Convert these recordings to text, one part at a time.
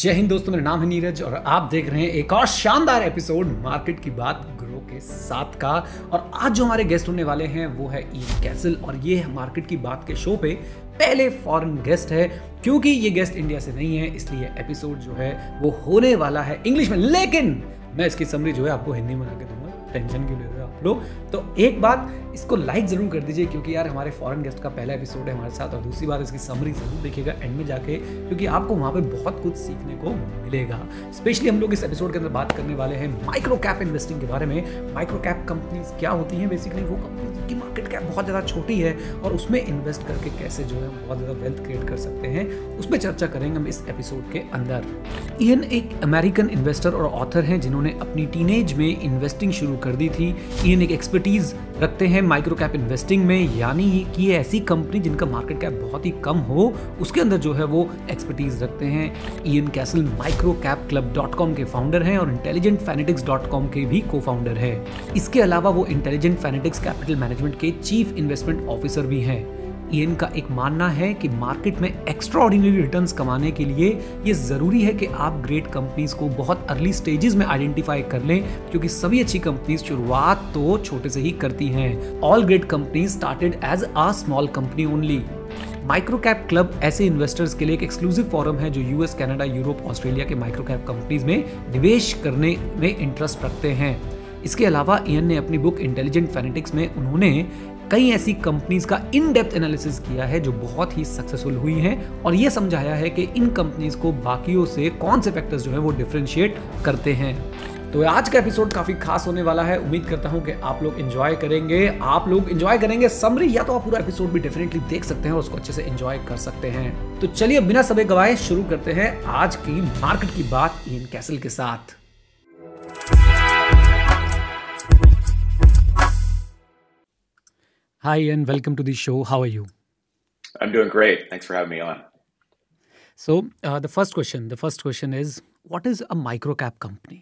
जय हिंद दोस्तों, मेरा नाम है नीरज और आप देख रहे हैं एक और शानदार एपिसोड मार्केट की बात ग्रो के साथ का। और आज जो हमारे गेस्ट होने वाले हैं वो है ईन कैसल और ये है मार्केट की बात के शो पे पहले फॉरेन गेस्ट है, क्योंकि ये गेस्ट इंडिया से नहीं है इसलिए एपिसोड जो है वो होने वाला है इंग्लिश में, लेकिन मैं इसकी समरी जो है आपको हिंदी में बना के दूंगा। टेंशन क्यों ले रहे हो आप लोग? तो एक बात, इसको लाइक जरूर कर दीजिए क्योंकि यार हमारे फॉरेन गेस्ट का पहला एपिसोड है हमारे साथ, और दूसरी बात इसकी समरी जरूर देखिएगा एंड में जाके क्योंकि आपको वहाँ पे बहुत कुछ सीखने को मिलेगा। स्पेशली हम लोग इस एपिसोड के अंदर बात करने वाले हैं माइक्रो कैप इन्वेस्टिंग के बारे में। माइक्रो कैप कंपनीज क्या होती हैं? बेसिकली वो कंपनी की मार्केट कैप बहुत ज़्यादा छोटी है और उसमें इन्वेस्ट करके कैसे जो है बहुत ज़्यादा वेल्थ क्रिएट कर सकते हैं, उस पर चर्चा करेंगे हम इस एपिसोड के अंदर। इयन एक अमेरिकन इन्वेस्टर और ऑथर हैं जिन्होंने अपनी टीनेज में इन्वेस्टिंग शुरू कर दी थी। इयन एक एक्सपर्टीज़ रखते हैं माइक्रो कैप इन्वेस्टिंग में, यानी कि ऐसी कंपनी जिनका मार्केट कैप बहुत ही कम हो उसके अंदर जो है वो एक्सपर्टीज रखते हैं। इयन कैसल microcapclub.com के फाउंडर हैं और intelligentfanatics.com के भी को फाउंडर हैं। इसके अलावा वो इंटेलिजेंट फैनेटिक्स कैपिटल मैनेजमेंट के चीफ इन्वेस्टमेंट ऑफिसर भी हैं। इयन का एक मानना है कि मार्केट में एक्स्ट्राऑर्डिनरी रिटर्न्स कमाने के लिए ये ज़रूरी है कि आप ग्रेट कंपनीज़ को बहुत अर्ली स्टेजेस में आइडेंटिफाई कर लें, क्योंकि सभी अच्छी कंपनीज शुरुआत तो छोटे से ही करती हैं। All great companies started as a small company only. Micro cap club ऐसे इन्वेस्टर्स के लिए एक एक्सक्लूसिव फॉरम है जो यूएस, कनाडा, यूरोप, ऑस्ट्रेलिया के माइक्रो कैप कंपनीज में निवेश करने में इंटरेस्ट रखते हैं। इसके अलावा इयन ने अपनी बुक इंटेलिजेंट फैनेटिक्स में उन्होंने कई ऐसी कंपनीज का इन डेप्थ एनालिसिस किया है जो बहुत ही सक्सेसफुल हुई हैं और ये समझाया है कि इन कंपनीज को बाकियों से कौन से फैक्टर्स जो है वो डिफरेंशिएट करते हैं। तो आज का एपिसोड काफी खास होने वाला है, उम्मीद करता हूं कि आप लोग एंजॉय करेंगे। समरी या तो आप पूरा एपिसोड भी डेफिनेटली देख सकते हैं और उसको अच्छे से एंजॉय कर सकते हैं। तो चलिए बिना समय गवाए शुरू करते हैं आज की मार्केट की बात इयन कैसल के साथ। Hi Ian, welcome to the show. How are you? I'm doing great. Thanks for having me on. So the first question is, what is a microcap company?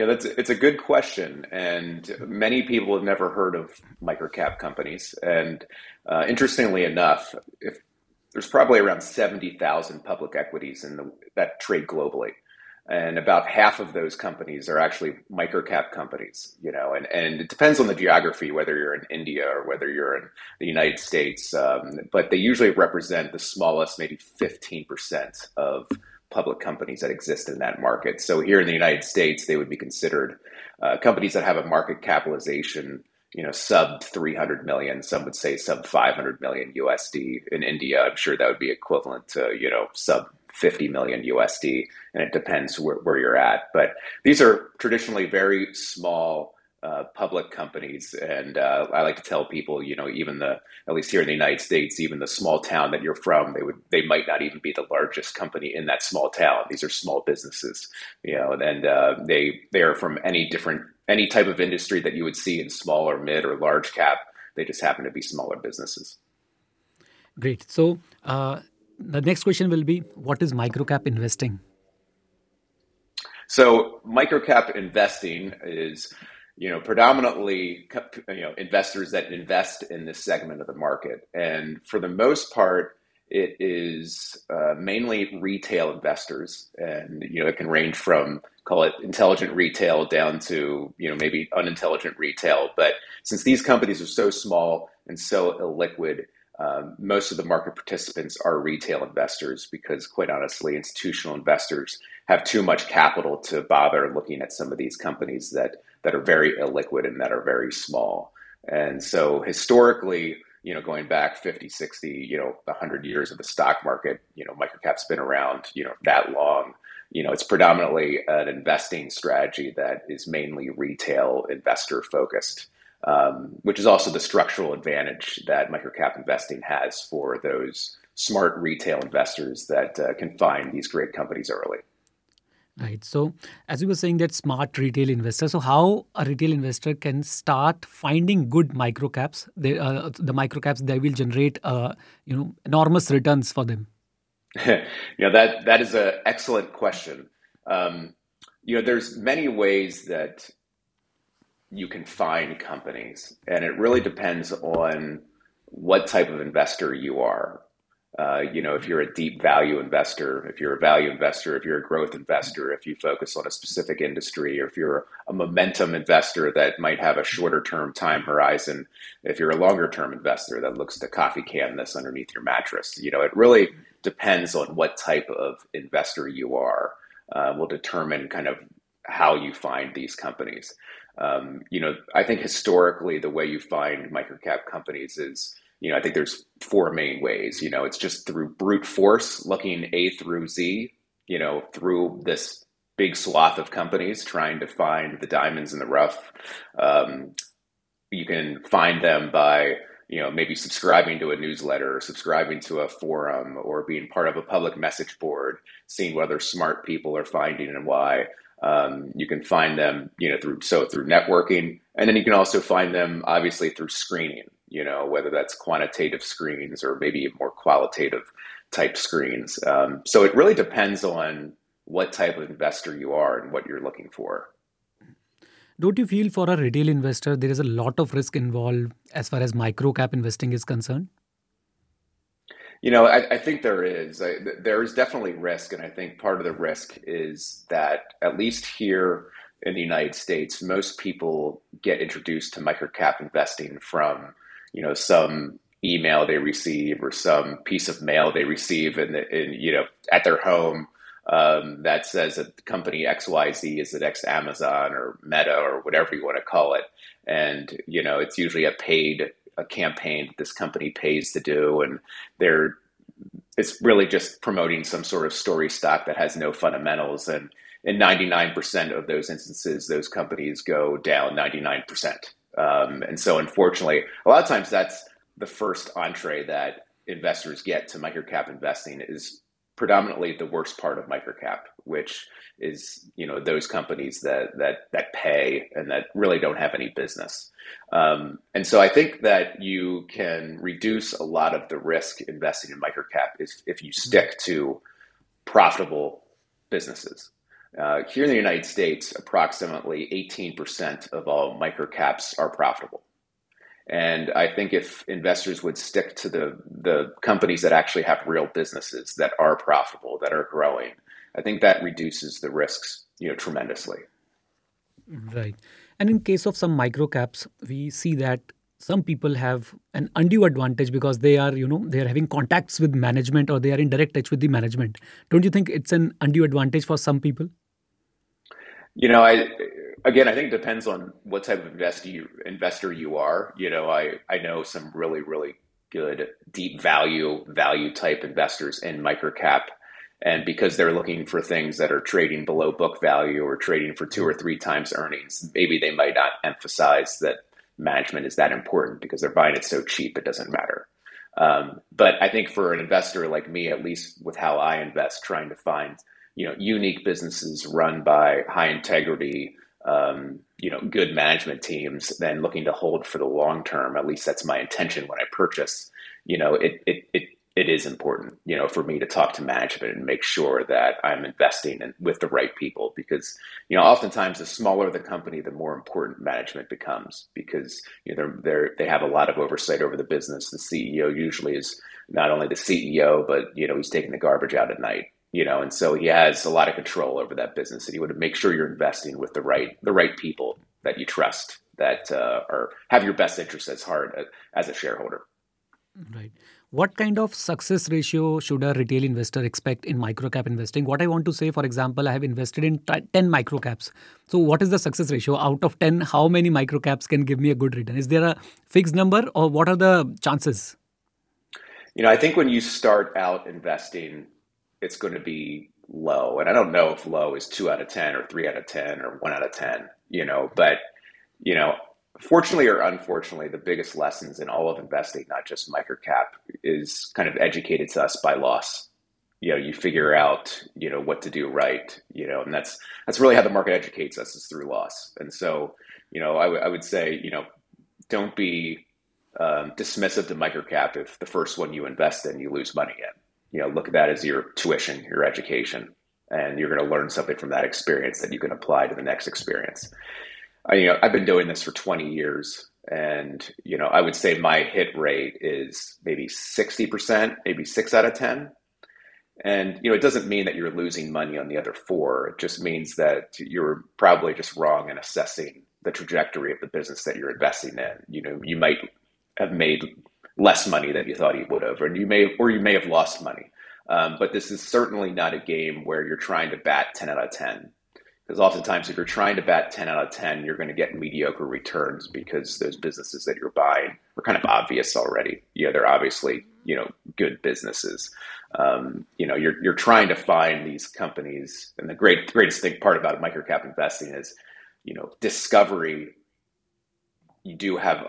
Yeah, it's a good question, and many people have never heard of microcap companies. And interestingly enough, if there's probably around 70,000 public equities in that trade globally. And about half of those companies are actually microcap companies, you know, and it depends on the geography, whether you're in India or whether you're in the United States, but they usually represent the smallest, maybe 15% of public companies that exist in that market. So here in the United States, they would be considered companies that have a market capitalization, you know, sub 300 million, some would say sub 500 million USD. In India, I'm sure that would be equivalent to, you know, sub 50 million USD, and it depends where you're at. But these are traditionally very small public companies, and I like to tell people, you know, even at least here in the United States, even the small town that you're from, they might not even be the largest company in that small town. These are small businesses, you know, and they are from any type of industry that you would see in small or mid or large cap. They just happen to be smaller businesses. Great. So, the next question will be, what is microcap investing? So microcap investing is, you know, predominantly, you know, investors that invest in this segment of the market. And for the most part, it is mainly retail investors. And, you know, it can range from, call it intelligent retail down to, you know, maybe unintelligent retail. But since these companies are so small and so illiquid, most of the market participants are retail investors because, quite honestly, institutional investors have too much capital to bother looking at some of these companies that are very illiquid and that are very small. And so historically, you know, going back 50, 60, you know, 100 years of the stock market, you know, microcap's been around, you know, that long. You know, it's predominantly an investing strategy that is mainly retail investor focused. Which is also the structural advantage that microcap investing has for those smart retail investors that can find these great companies early. Right. So as you were saying, that smart retail investor. So how a retail investor can start finding good microcaps? The microcaps that will generate, you know, enormous returns for them. You know, that is an excellent question. You know, there's many ways that you can find companies, and it really depends on what type of investor you are. If you're a deep value investor, if you're a value investor, if you're a growth investor, if you focus on a specific industry, or if you're a momentum investor that might have a shorter term time horizon, if you're a longer term investor that looks at the coffee can that's underneath your mattress, it really depends on what type of investor you are, will determine kind of how you find these companies. I think historically, the way you find microcap companies is, I think there's four main ways. It's just through brute force, looking A through Z, through this big swath of companies, trying to find the diamonds in the rough. You can find them by, maybe subscribing to a newsletter, or subscribing to a forum, or being part of a public message board, seeing what other smart people are finding and why. You can find them, through networking, and then you can also find them obviously through screening. Whether that's quantitative screens or maybe more qualitative type screens. So it really depends on what type of investor you are and what you're looking for. Don't you feel for a retail investor, there is a lot of risk involved as far as microcap investing is concerned? I think there is. There is definitely risk. And I think part of the risk is that at least here in the United States, most people get introduced to microcap investing from some email they receive or some piece of mail they receive at their home that says that company XYZ is the next Amazon or Meta or whatever you want to call it. And, it's usually a campaign that this company pays to do. And it's really just promoting some sort of story stock that has no fundamentals. And in 99% of those instances, those companies go down 99%. And so unfortunately, a lot of times that's the first entree that investors get to microcap investing is predominantly the worst part of microcap, which is, those companies that pay and that really don't have any business. And so I think that you can reduce a lot of the risk investing in microcap if you stick to profitable businesses. Here in the United States, approximately 18% of all microcaps are profitable. And I think if investors would stick to the companies that actually have real businesses that are profitable, that are growing, I think that reduces the risks, tremendously. Right. And in case of some microcaps, we see that some people have an undue advantage because they are, they are having contacts with management or they are in direct touch with the management. Don't you think it's an undue advantage for some people? I think it depends on what type of investor you are. I know some really, really good deep value type investors in microcap. And because they're looking for things that are trading below book value or trading for 2 or 3 times earnings, maybe they might not emphasize that management is that important because they're buying it so cheap, it doesn't matter. But I think for an investor like me, at least with how I invest, trying to find, unique businesses run by high integrity, good management teams, then looking to hold for the long term, at least that's my intention when I purchase, it is important, for me to talk to management and make sure that I'm investing with the right people because, oftentimes the smaller the company, the more important management becomes because, they have a lot of oversight over the business. The CEO usually is not only the CEO, but, he's taking the garbage out at night, and so he has a lot of control over that business and you want to make sure you're investing with the right people that you trust that or have your best interests as heart as a shareholder. Right. What kind of success ratio should a retail investor expect in microcap investing? What I want to say, for example, I have invested in 10 microcaps. So what is the success ratio out of 10? How many microcaps can give me a good return? Is there a fixed number or what are the chances? I think when you start out investing, it's going to be low. And I don't know if low is 2 out of 10 or 3 out of 10 or 1 out of 10, but, fortunately or unfortunately, the biggest lessons in all of investing, not just microcap, is kind of educated to us by loss. You figure out, what to do right, and that's really how the market educates us is through loss. And so, I would say, don't be dismissive to microcap if the first one you invest in, you lose money in. Look at that as your tuition, your education, and you're going to learn something from that experience that you can apply to the next experience. I've been doing this for 20 years And, you know, I would say my hit rate is maybe 60%, maybe 6 out of 10. And, you know, it doesn't mean that you're losing money on the other 4. It just means that you're probably just wrong in assessing the trajectory of the business that you're investing in. You know, you might have made less money than you thought you would have, or you may have lost money. But this is certainly not a game where you're trying to bat 10 out of 10. Because oftentimes, if you're trying to bat 10 out of 10, you're going to get mediocre returns because those businesses that you're buying are kind of obvious already. You know, they're obviously, you know, good businesses. You know, you're trying to find these companies. And the greatest thing part about microcap investing is, you know, discovery. You do have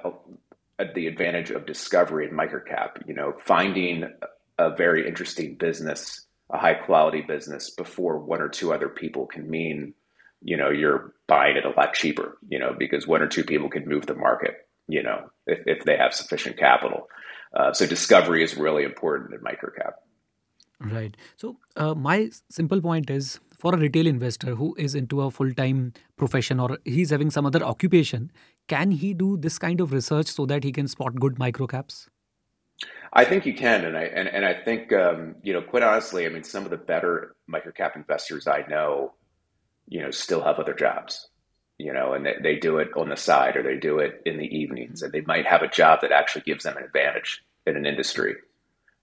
the advantage of discovery in microcap, you know, finding a very interesting business, a high quality business before 1 or 2 other people can mean, you know, you're buying it a lot cheaper, you know, because 1 or 2 people can move the market, you know, if they have sufficient capital. So discovery is really important in microcap. Right. So my simple point is, for a retail investor who is into a full-time profession or he's having some other occupation, can he do this kind of research so that he can spot good microcaps? I think you can. And I think, you know, quite honestly, I mean, some of the better microcap investors I know, you know, still have other jobs, you know, and they do it on the side, or they do it in the evenings, and they might have a job that actually gives them an advantage in an industry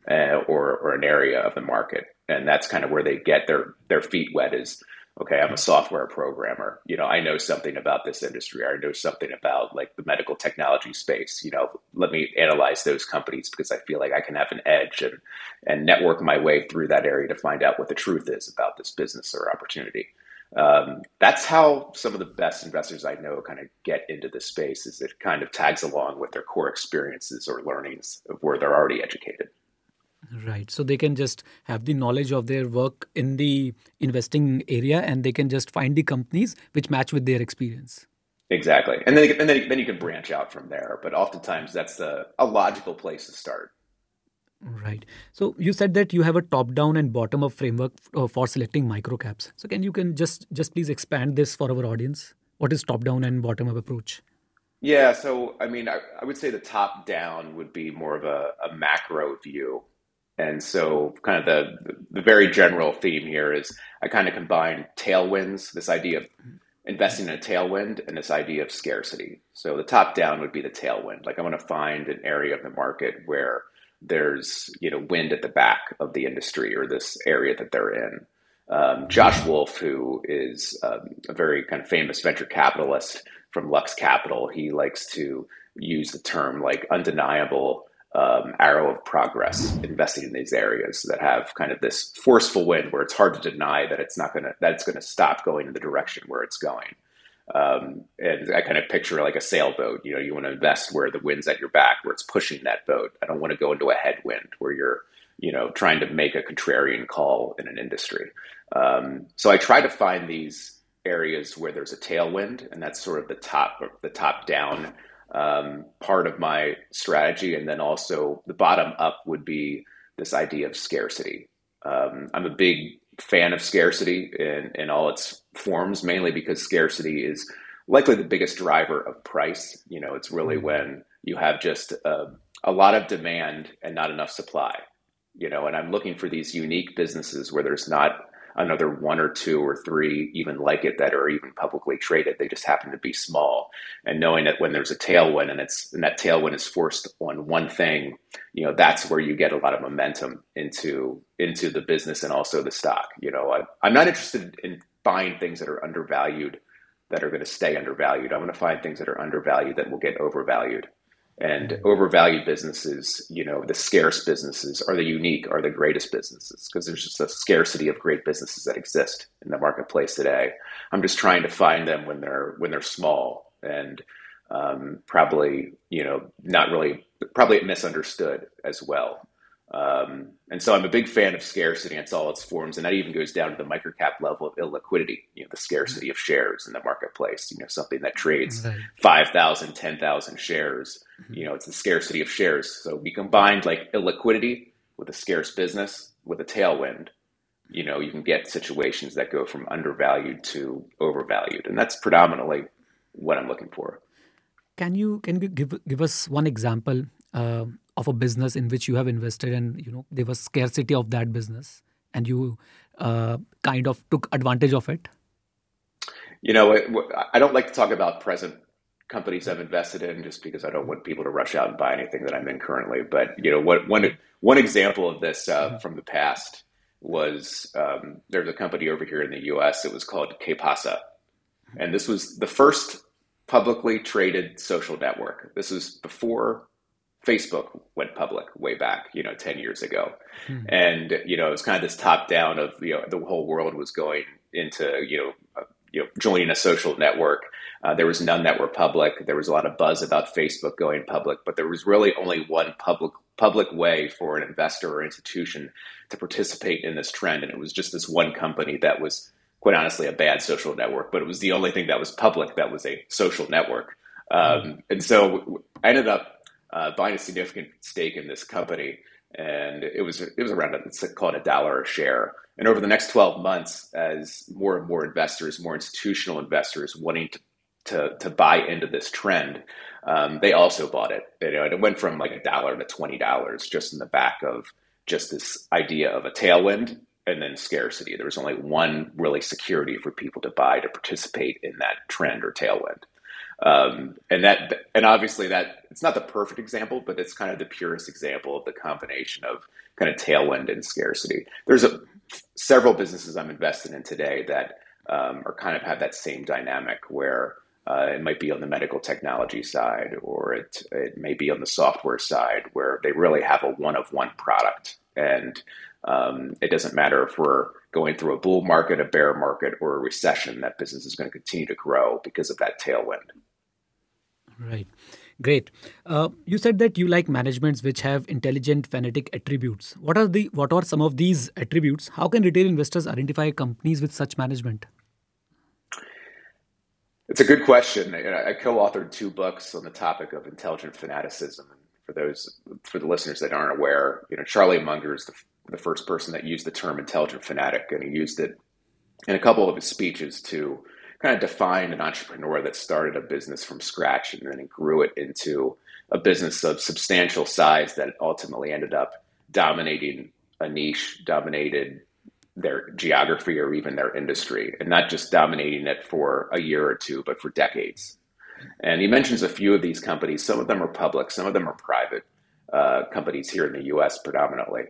or an area of the market. And that's kind of where they get their feet wet is, okay, I'm a software programmer. You know, I know something about this industry. I know something about like the medical technology space. You know, let me analyze those companies because I feel like I can have an edge and network my way through that area to find out what the truth is about this business or opportunity. That's how some of the best investors I know kind of get into the space, is it kind of tags along with their core experiences or learnings of where they're already educated. Right. So they can just have the knowledge of their work in the investing area, and they can just find the companies which match with their experience. Exactly. And then you can branch out from there. But oftentimes that's a logical place to start. Right. So you said that you have a top-down and bottom-up framework for selecting microcaps. So can you just please expand this for our audience? What is top-down and bottom-up approach? Yeah. So, I mean, I would say the top-down would be more of a macro view. And so kind of the very general theme here is I kind of combine tailwinds, this idea of investing in a tailwind, and this idea of scarcity. So the top down would be the tailwind. Like I want to find an area of the market where there's, you know, wind at the back of the industry or this area that they're in. Josh Wolf, who is a very kind of famous venture capitalist from Lux Capital, he likes to use the term like undeniable arrow of progress, investing in these areas that have kind of this forceful wind where it's hard to deny that it's going to stop going in the direction where it's going. And I kind of picture like a sailboat. You know, you want to invest where the wind's at your back, where it's pushing that boat. I don't want to go into a headwind where you're, you know, trying to make a contrarian call in an industry. So I try to find these areas where there's a tailwind, and that's sort of the top down part of my strategy. And then also the bottom up would be this idea of scarcity. I'm a big fan of scarcity in all its forms, mainly because scarcity is likely the biggest driver of price. You know, it's really when you have just a lot of demand and not enough supply, you know, and I'm looking for these unique businesses where there's not another 1 or 2 or 3 even like it that are even publicly traded. They just happen to be small. And knowing that when there's a tailwind and that tailwind is forced on one thing, you know, that's where you get a lot of momentum into the business and also the stock. You know, I'm not interested in buying things that are undervalued, that are going to stay undervalued. I'm going to find things that are undervalued that will get overvalued. And overvalued businesses, you know, the scarce businesses are the unique, are the greatest businesses, because there's just a scarcity of great businesses that exist in the marketplace today. I'm just trying to find them when they're small and probably, you know, not really, probably misunderstood as well. And so I'm a big fan of scarcity in all its forms. And that even goes down to the microcap level of illiquidity, you know, the scarcity of shares in the marketplace, you know, something that trades 5,000, 10,000 shares, you know, it's the scarcity of shares. So we combined like illiquidity with a scarce business, with a tailwind, you know, you can get situations that go from undervalued to overvalued. And that's predominantly what I'm looking for. Can you give us one example of a business in which you have invested and there was scarcity of that business and you kind of took advantage of it? You know, I don't like to talk about present companies I've invested in just because I don't want people to rush out and buy anything that I'm in currently. But you know, one example of this from the past was there's a company over here in the U.S. It was called Kepasa, and this was the first publicly traded social network. This was before Facebook went public way back, 10 years ago. Mm-hmm. And, it was kind of this top down of, the whole world was going into, joining a social network. There was none that were public. There was a lot of buzz about Facebook going public, but there was really only one public way for an investor or institution to participate in this trend. And it was just this one company that was, quite honestly, a bad social network, but it was the only thing that was public that was a social network. And so I ended up buying a significant stake in this company, and it was around, it's called $1 a share. And over the next 12 months, as more and more investors, more institutional investors wanting to buy into this trend, they also bought it. And it went from like $1 to $20 just in the back of just this idea of a tailwind. And then scarcity. There was only one really security for people to buy to participate in that trend or tailwind. And obviously that it's not the perfect example, but it's kind of the purest example of the combination of kind of tailwind and scarcity. There's several businesses I'm invested in today that are kind of have that same dynamic where it might be on the medical technology side, or it may be on the software side where they really have a one-of-one product. And it doesn't matter if we're going through a bull market, a bear market, or a recession, that business is going to continue to grow because of that tailwind. Right. Great. You said that you like managements which have intelligent fanatic attributes. What are some of these attributes? How can retail investors identify companies with such management? It's a good question. I co-authored 2 books on the topic of intelligent fanaticism. For the listeners that aren't aware, Charlie Munger is the first person that used the term intelligent fanatic, and he used it in a couple of his speeches to kind of define an entrepreneur that started a business from scratch and then grew it into a business of substantial size that ultimately ended up dominating a niche, dominated their geography or even their industry, and not just dominating it for a year or two, but for decades. And he mentions a few of these companies. Some of them are public, some of them are private companies here in the U.S. predominantly.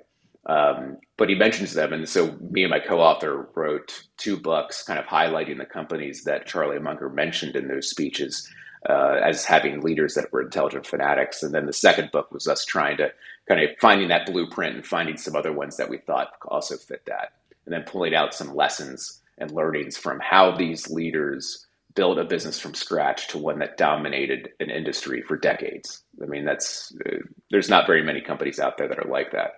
But he mentions them. And so me and my co-author wrote 2 books kind of highlighting the companies that Charlie Munger mentioned in those speeches as having leaders that were intelligent fanatics. And then the second book was us trying to kind of finding that blueprint and finding some other ones that we thought also fit that. And then pulling out some lessons and learnings from how these leaders build a business from scratch to one that dominated an industry for decades. I mean, there's not very many companies out there that are like that.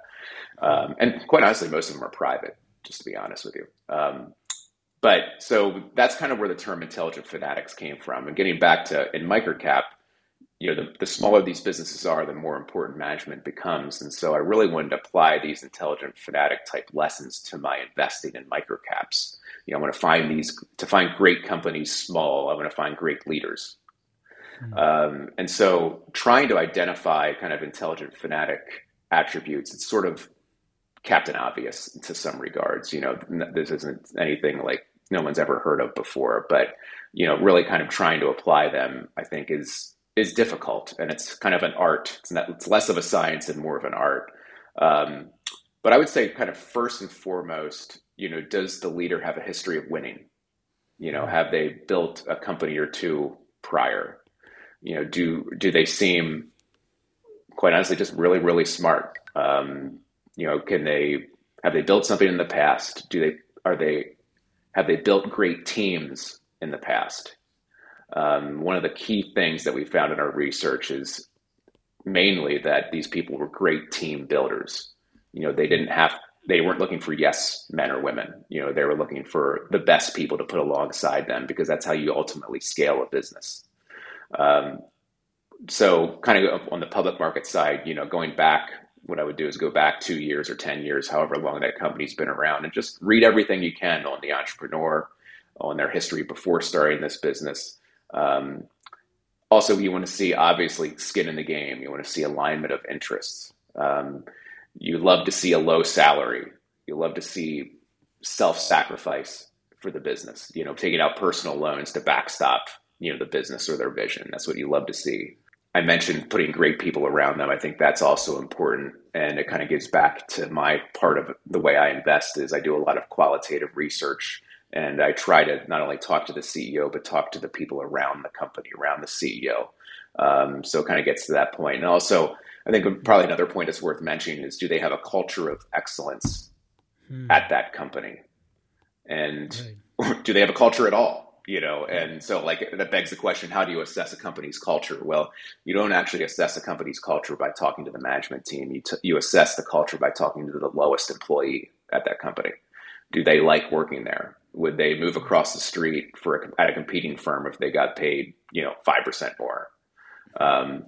And quite honestly, most of them are private, just to be honest with you. But so that's kind of where the term intelligent fanatics came from. And getting back to in microcap, the smaller these businesses are, the more important management becomes. And so I really wanted to apply these intelligent fanatic type lessons to my investing in microcaps. I want to find great companies small. I want to find great leaders. Mm-hmm. And so trying to identify kind of intelligent fanatic attributes, it's sort of Captain Obvious to some regards. This isn't anything like no one's ever heard of before, but, really kind of trying to apply them, I think is difficult, and it's kind of an art. It's less of a science and more of an art. But I would say kind of first and foremost, does the leader have a history of winning? Have they built a company or two prior? Do they seem, quite honestly, just really, really smart? Have they built something in the past? Have they built great teams in the past? One of the key things that we found in our research is mainly that these people were great team builders. They weren't looking for yes men or women. They were looking for the best people to put alongside them, because that's how you ultimately scale a business. So kind of on the public market side, going back, what I would do is go back 2 years or 10 years, however long that company's been around, and just read everything you can on the entrepreneur, on their history before starting this business. Also, you want to see, obviously, skin in the game. You want to see alignment of interests. You love to see a low salary. You love to see self-sacrifice for the business, you know, taking out personal loans to backstop, you know, the business or their vision. That's what you love to see. I mentioned putting great people around them. I think that's also important. And it kind of gives back to my part of the way I invest is I do a lot of qualitative research. And I try to not only talk to the CEO, but talk to the people around the company, around the CEO. So it kind of gets to that point. And also, I think probably another point that's worth mentioning is, do they have a culture of excellence at that company? And do they have a culture at all? You know, and so like that begs the question, how do you assess a company's culture? Well, you don't actually assess a company's culture by talking to the management team. You assess the culture by talking to the lowest employee at that company. Do they like working there? Would they move across the street at a competing firm if they got paid, you know, 5% more?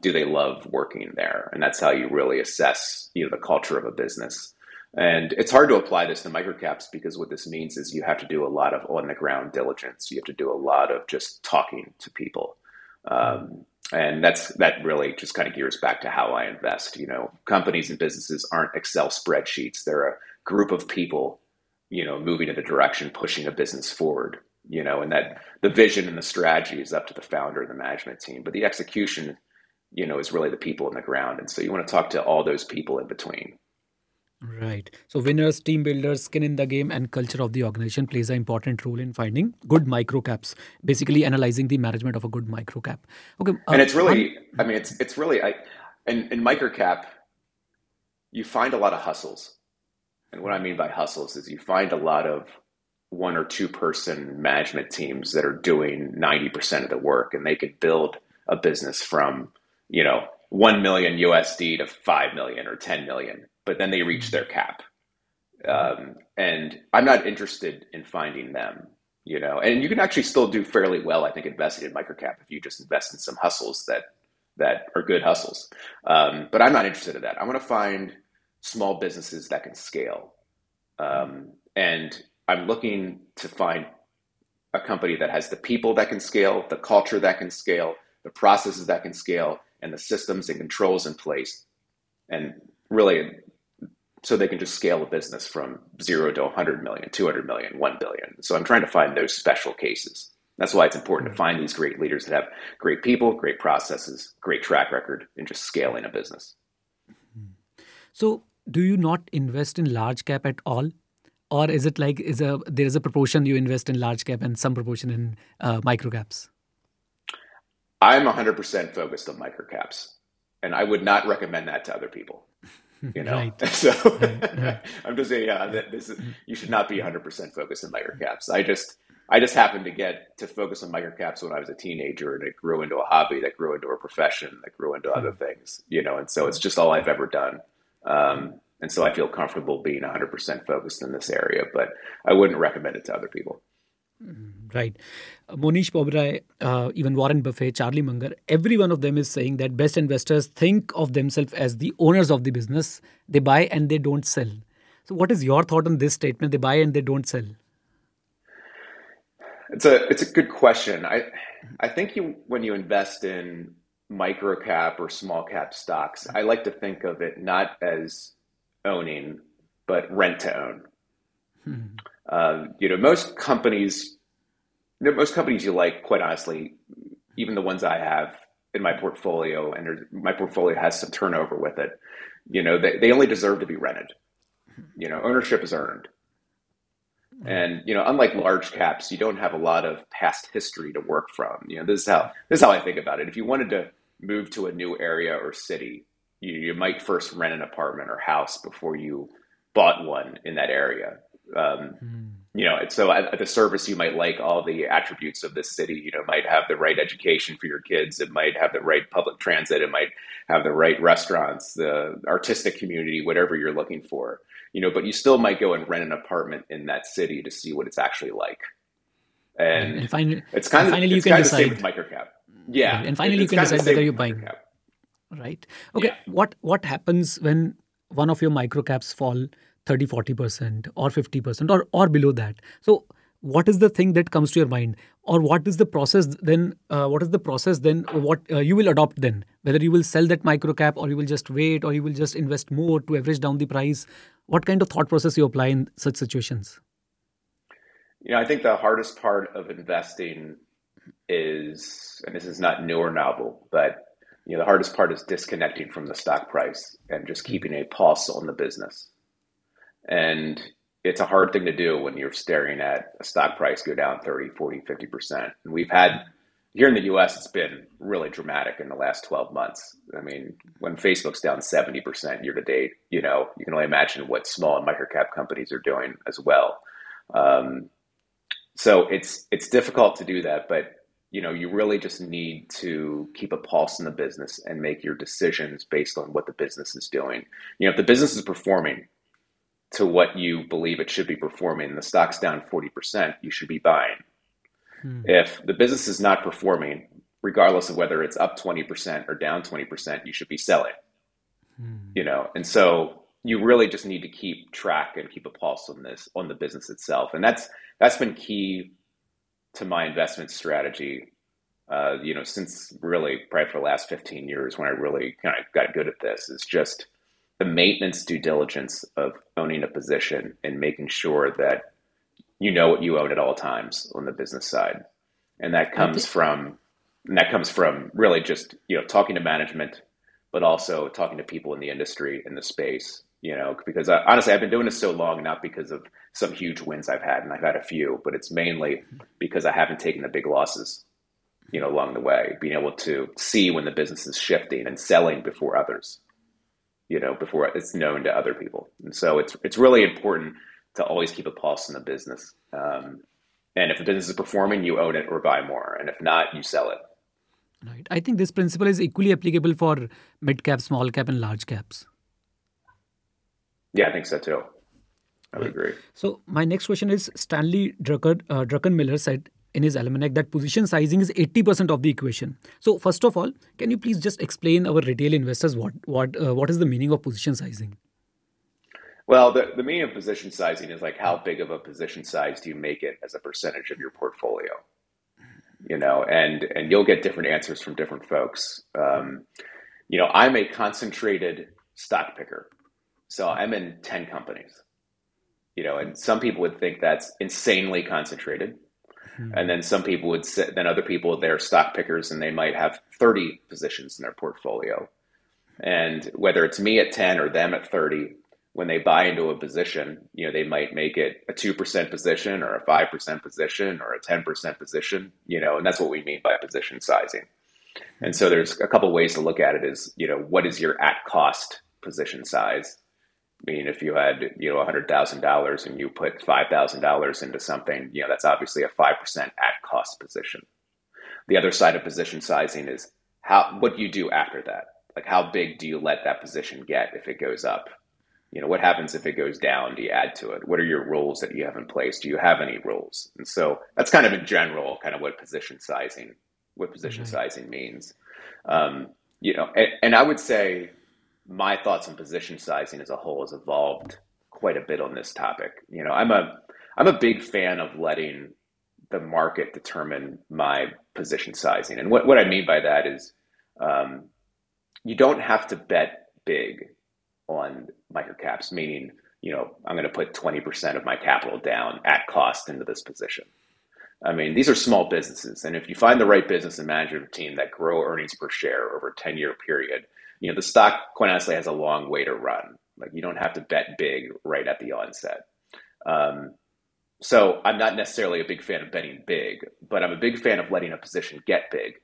Do they love working there? And that's how you really assess, you know, the culture of a business. And it's hard to apply this to microcaps because what this means is you have to do a lot of on the ground diligence. You have to do a lot of just talking to people. And that really just kind of gears back to how I invest. You know, companies and businesses aren't Excel spreadsheets. They're a group of people, you know, moving in a direction, pushing a business forward, you know, and that the vision and the strategy is up to the founder and the management team, but the execution, you know, is really the people on the ground. And so you want to talk to all those people in between. Right. So winners, team builders, skin in the game, and culture of the organization plays an important role in finding good microcaps, basically analyzing the management of a good microcap. Okay. And it's really, I mean, it's really, in microcap, you find a lot of hustles. And what I mean by hustles is you find a lot of 1 or 2 person management teams that are doing 90% of the work, and they could build a business from, you know, 1 million USD to 5 million or 10 million, but then they reach their cap. And I'm not interested in finding them, you know, and you can actually still do fairly well, I think, investing in microcap if you just invest in some hustles that are good hustles. But I'm not interested in that. I want to find small businesses that can scale. And I'm looking to find a company that has the people that can scale, the culture that can scale, the processes that can scale, and the systems and controls in place. And really, so they can just scale a business from 0 to 100 million, 200 million, 1 billion. So I'm trying to find those special cases. That's why it's important to find these great leaders that have great people, great processes, great track record, and just scaling a business. So do you not invest in large cap at all? Or is it like there is a proportion you invest in large cap and some proportion in micro caps? I'm 100% focused on micro caps, and I would not recommend that to other people. You know, right. So right. I'm just saying, you should not be 100% focused on micro caps. I just happened to get to focus on micro caps when I was a teenager, and it grew into a hobby, that grew into a profession, that grew into other things. You know, and so it's just all I've ever done. And so I feel comfortable being 100% focused in this area, but I wouldn't recommend it to other people. Right. Monish Pabrai, even Warren Buffet, Charlie Munger, every one of them is saying that best investors think of themselves as the owners of the business. They buy and they don't sell. So what is your thought on this statement? They buy and they don't sell. It's a good question. I think when you invest in micro cap or small cap stocks, I like to think of it not as owning, but rent to own. You know, most companies you like, quite honestly, even the ones I have in my portfolio, and my portfolio has some turnover with it, you know, they only deserve to be rented. You know, ownership is earned. And, you know, unlike large caps, you don't have a lot of past history to work from. You know, this is how I think about it. If you wanted to move to a new area or city, you might first rent an apartment or house before you bought one in that area. You know, so at the surface, you might like all the attributes of this city. You know, it might have the right education for your kids. It might have the right public transit. It might have the right restaurants, the artistic community, whatever you're looking for. You know, but you still might go and rent an apartment in that city to see what it's actually like. And finally, it's kind of the same with microcap. Yeah. And finally, you can decide whether you're buying. Right. Okay. Yeah. What happens when one of your microcaps fall 30-40% or 50% or below that? So what is the thing that comes to your mind, or what is the process then? You will adopt then? Whether you will sell that microcap, or you will just wait, or you will just invest more to average down the price. What kind of thought process you apply in such situations? You know, I think the hardest part of investing is, and this is not new or novel, but you know, the hardest part is disconnecting from the stock price and just keeping a pulse on the business. And it's a hard thing to do when you're staring at a stock price go down 30, 40, 50%. And we've had, here in the U.S., it's been really dramatic in the last 12 months. I mean, when Facebook's down 70% year to date, you know, you can only imagine what small and microcap companies are doing as well. So it's difficult to do that, but you know, you really just need to keep a pulse in the business and make your decisions based on what the business is doing. You know, if the business is performing to what you believe it should be performing, the stock's down 40%, you should be buying. If the business is not performing, regardless of whether it's up 20% or down 20%, you should be selling. You know, and so you really just need to keep track and keep a pulse on this, on the business itself. And that's been key to my investment strategy, you know, since really probably for the last 15 years when I really kind of got good at this, is just the maintenance due diligence of owning a position and making sure that you know what you own at all times on the business side. And that comes from, really just, you know, talking to management, but also talking to people in the industry, in the space, you know, because I, honestly, I've been doing this so long, not because of some huge wins I've had, and I've had a few, but it's mainly because I haven't taken the big losses, you know, along the way, being able to see when the business is shifting and selling before others, you know, before it's known to other people. And so it's really important to always keep a pulse in the business. And if the business is performing, you own it or buy more. And if not, you sell it. Right. I think this principle is equally applicable for mid cap, small cap, and large caps. Yeah, I think so too. I would agree. So my next question is, Stanley Drucker, Druckenmiller said in his almanac that position sizing is 80% of the equation. So first of all, can you please just explain our retail investors what is the meaning of position sizing? Well, the meaning of position sizing is like, how big of a position size do you make it as a percentage of your portfolio? You know, and you'll get different answers from different folks. You know, I'm a concentrated stock picker. So I'm in 10 companies, you know, and some people would think that's insanely concentrated. And then some people would say, then other people, they're stock pickers and they might have 30 positions in their portfolio. And whether it's me at 10 or them at 30, when they buy into a position, you know, they might make it a 2% position or a 5% position or a 10% position, you know, and that's what we mean by position sizing. And so there's a couple ways to look at it is, you know, what is your at cost position size? I mean, if you had, you know, $100,000 and you put $5,000 into something, you know, that's obviously a 5% at cost position. The other side of position sizing is how, what do you do after that? Like, how big do you let that position get if it goes up? You know, what happens if it goes down? Do you add to it? What are your rules that you have in place? Do you have any rules? And so that's kind of in general, kind of what position sizing means. You know, and I would say, my thoughts on position sizing as a whole has evolved quite a bit on this topic. You know, I'm a big fan of letting the market determine my position sizing. And what I mean by that is you don't have to bet big on microcaps, meaning, you know, I'm going to put 20% of my capital down at cost into this position. I mean, these are small businesses. And if you find the right business and management team that grow earnings per share over a 10-year period, you know, the stock, quite honestly, has a long way to run. Like, you don't have to bet big right at the onset. So I'm not necessarily a big fan of betting big, but I'm a big fan of letting a position get big.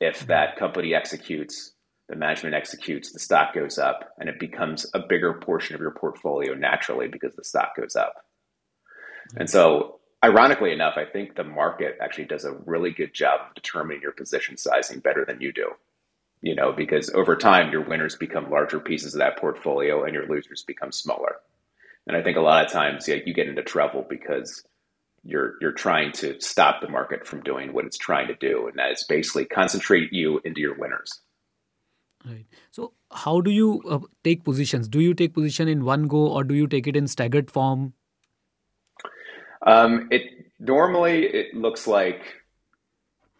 If that company executes, the management executes, the stock goes up, and it becomes a bigger portion of your portfolio naturally because the stock goes up. And so, ironically enough, I think the market actually does a really good job of determining your position sizing better than you do. You know, because over time, your winners become larger pieces of that portfolio and your losers become smaller. And I think a lot of times you get into trouble because you're trying to stop the market from doing what it's trying to do. And that is basically concentrate you into your winners. Right. So how do you take positions? Do you take position in one go or do you take it in staggered form? It normally looks like,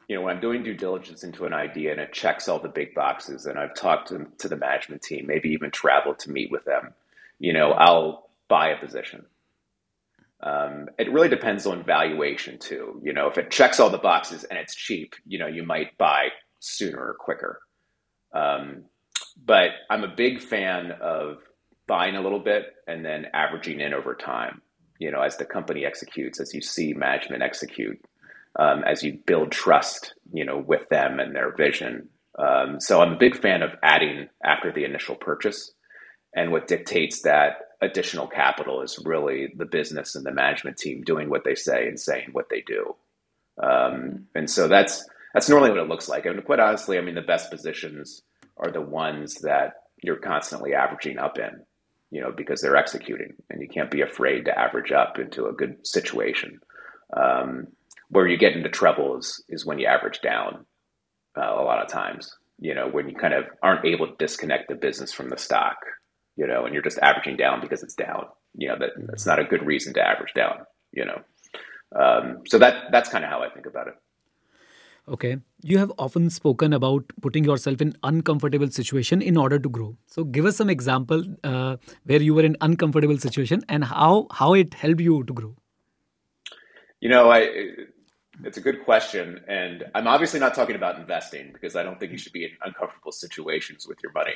you know, when I'm doing due diligence into an idea and it checks all the big boxes, and I've talked to the management team, maybe even traveled to meet with them, you know, I'll buy a position. It really depends on valuation too. You know, if it checks all the boxes and it's cheap, you know, you might buy sooner or quicker. But I'm a big fan of buying a little bit and then averaging in over time, you know, as the company executes, as you see management execute, as you build trust, you know, with them and their vision. So I'm a big fan of adding after the initial purchase. And what dictates that additional capital is really the business and the management team doing what they say and saying what they do. And so that's normally what it looks like. And quite honestly, I mean, the best positions are the ones that you're constantly averaging up in, you know, because they're executing and you can't be afraid to average up into a good situation. Where you get into trouble is when you average down a lot of times, you know, when you kind of aren't able to disconnect the business from the stock, you know, and you're just averaging down because it's down, you know, that's not a good reason to average down, you know. So that's kind of how I think about it. Okay. You have often spoken about putting yourself in uncomfortable situation in order to grow. So give us some example where you were in uncomfortable situation and how it helped you to grow. You know, it's a good question. And I'm obviously not talking about investing because I don't think you should be in uncomfortable situations with your money.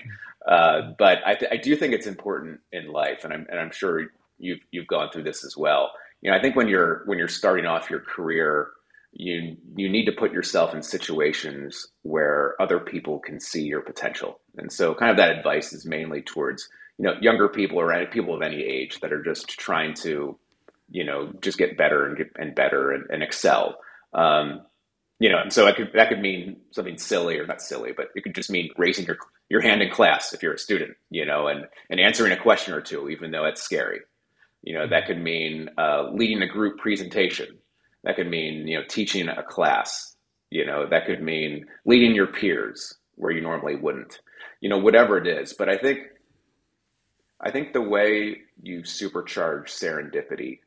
But I do think it's important in life. And I'm sure you've gone through this as well. You know, I think when you're starting off your career, you need to put yourself in situations where other people can see your potential. And so kind of that advice is mainly towards, you know, younger people or people of any age that are just trying to, you know, just get better and better and excel. You know, and so that could mean something silly, or not silly, but it could just mean raising your hand in class if you're a student, you know, and answering a question or two, even though it's scary. You know, that could mean leading a group presentation. That could mean, you know, teaching a class, you know, that could mean leading your peers where you normally wouldn't, you know, whatever it is. But I think the way you supercharge serendipity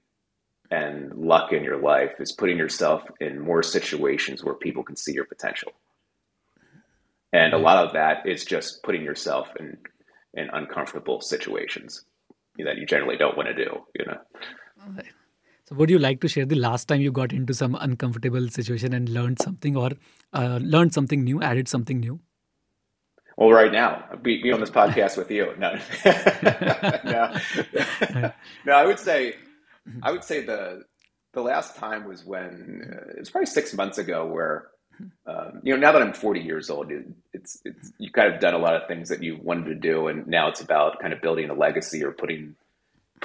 and luck in your life is putting yourself in more situations where people can see your potential. And a lot of that is just putting yourself in uncomfortable situations that you generally don't want to do, you know. Okay. So would you like to share the last time you got into some uncomfortable situation and learned something, or learned something new, added something new? Well, right now, I'd be on this podcast with you. No. No. No, I would say the last time was when it was probably 6 months ago, where you know, now that I'm 40 years old, it's you kind of done a lot of things that you wanted to do, and now it's about kind of building a legacy or putting,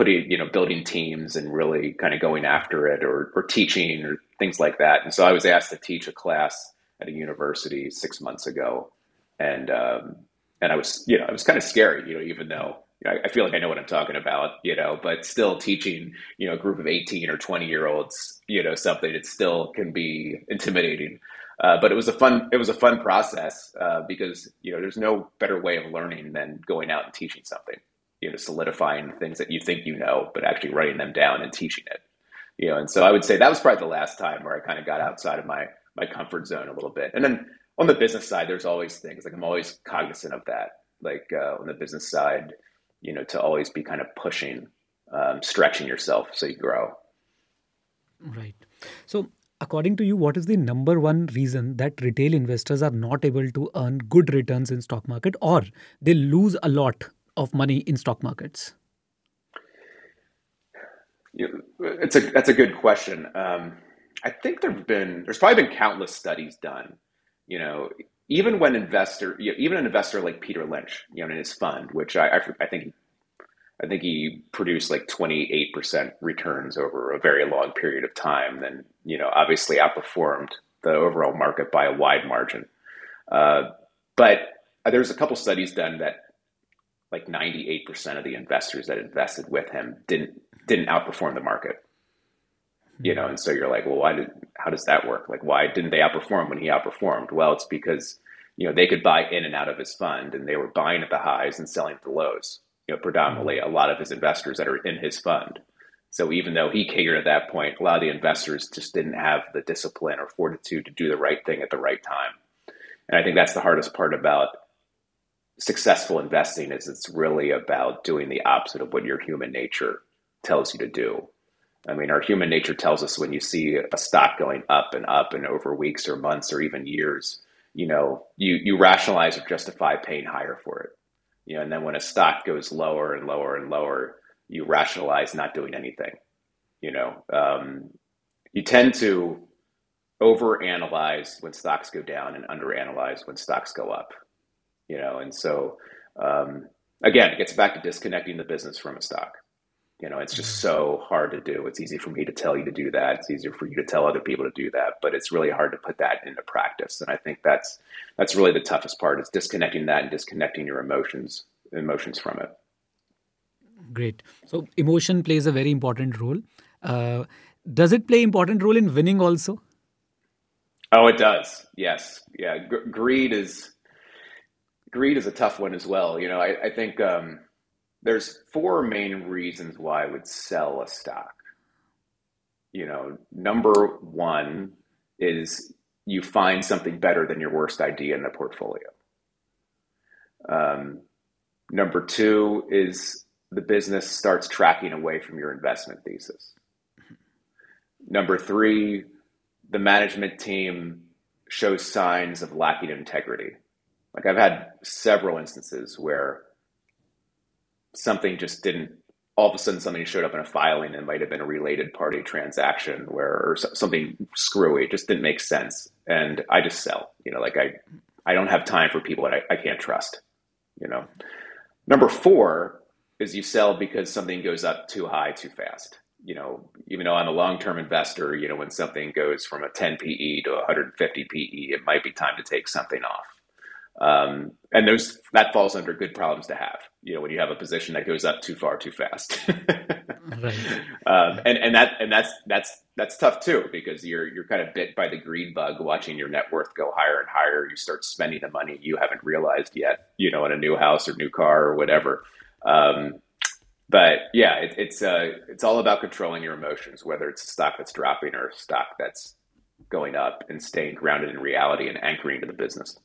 you know, building teams and really kind of going after it, or teaching or things like that. And so I was asked to teach a class at a university 6 months ago. And I was kind of scary, you know, even though I feel like I know what I'm talking about, you know, but still teaching, you know, a group of 18 or 20-year-olds, you know, something that still can be intimidating. But it was a fun process, because, you know, there's no better way of learning than going out and teaching something. You know, solidifying things that you think you know, but actually writing them down and teaching it, you know. And so I would say that was probably the last time where I kind of got outside of my comfort zone a little bit. And then on the business side, there's always things like I'm always cognizant of that, like on the business side, you know, to always be kind of pushing, stretching yourself so you grow. Right. So according to you, what is the number one reason that retail investors are not able to earn good returns in stock market, or they lose a lot of money in stock markets? That's a good question. I think there's probably been countless studies done. You know, even when an investor like Peter Lynch, you know, in his fund, which I think he produced like 28% returns over a very long period of time, then, you know, obviously outperformed the overall market by a wide margin. But there's a couple studies done that, like 98% of the investors that invested with him didn't outperform the market, you know? And so you're like, well, how does that work? Like, why didn't they outperform when he outperformed? Well, it's because, you know, they could buy in and out of his fund, and they were buying at the highs and selling at the lows, you know, predominantly a lot of his investors that are in his fund. So even though he catered at that point, a lot of the investors just didn't have the discipline or fortitude to do the right thing at the right time. And I think that's the hardest part about successful investing is it's really about doing the opposite of what your human nature tells you to do. I mean, our human nature tells us when you see a stock going up and up and over weeks or months or even years, you know, you rationalize or justify paying higher for it. You know, and then when a stock goes lower and lower and lower, you rationalize not doing anything. You know, you tend to overanalyze when stocks go down and underanalyze when stocks go up. You know, and so again, it gets back to disconnecting the business from a stock. You know, it's just so hard to do. It's easy for me to tell you to do that. It's easier for you to tell other people to do that, but it's really hard to put that into practice. And I think that's really the toughest part, is disconnecting that and disconnecting your emotions from it. Great. So emotion plays a very important role. Does it play an important role in winning also? Oh, it does. Yes. Yeah. Greed is a tough one as well. You know, I think there's four main reasons why I would sell a stock. You know, number one is you find something better than your worst idea in the portfolio. Number two is the business starts tracking away from your investment thesis. Number three, the management team shows signs of lacking integrity. Like, I've had several instances where something just didn't, all of a sudden something showed up in a filing and might've been a related party transaction or something screwy. It just didn't make sense. And I just sell, you know, like I don't have time for people that I can't trust, you know. Number four is you sell because something goes up too high, too fast. You know, even though I'm a long-term investor, you know, when something goes from a 10 PE to 150 PE, it might be time to take something off. And that falls under good problems to have, you know, when you have a position that goes up too far, too fast. Right. And that's tough too, because you're kind of bit by the greed bug, watching your net worth go higher and higher. You start spending the money you haven't realized yet, you know, in a new house or new car or whatever. But yeah, it's all about controlling your emotions, whether it's a stock that's dropping or a stock that's going up, and staying grounded in reality and anchoring to the business.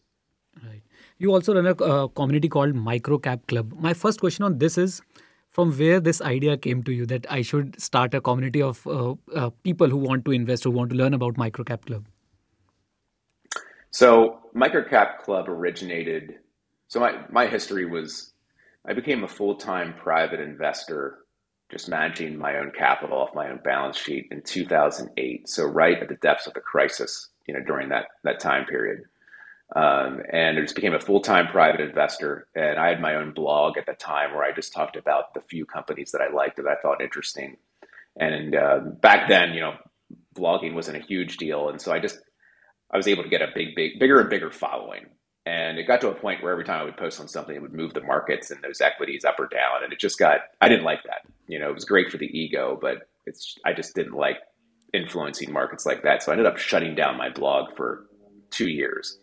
Right. You also run a community called Microcap Club. My first question on this is, from where this idea came to you that I should start a community of people who want to invest, who want to learn about Microcap Club? So Microcap Club originated. So my history was, I became a full-time private investor, just managing my own capital off my own balance sheet in 2008. So right at the depths of the crisis, you know, during that time period. And I just became a full-time private investor, and I had my own blog at the time where I just talked about the few companies that I liked, that I thought interesting. And back then, you know, blogging wasn't a huge deal. And so I was able to get a bigger and bigger following. And it got to a point where every time I would post on something, it would move the markets and those equities up or down. And it just I didn't like that. You know, it was great for the ego, but I just didn't like influencing markets like that. So I ended up shutting down my blog for 2 years.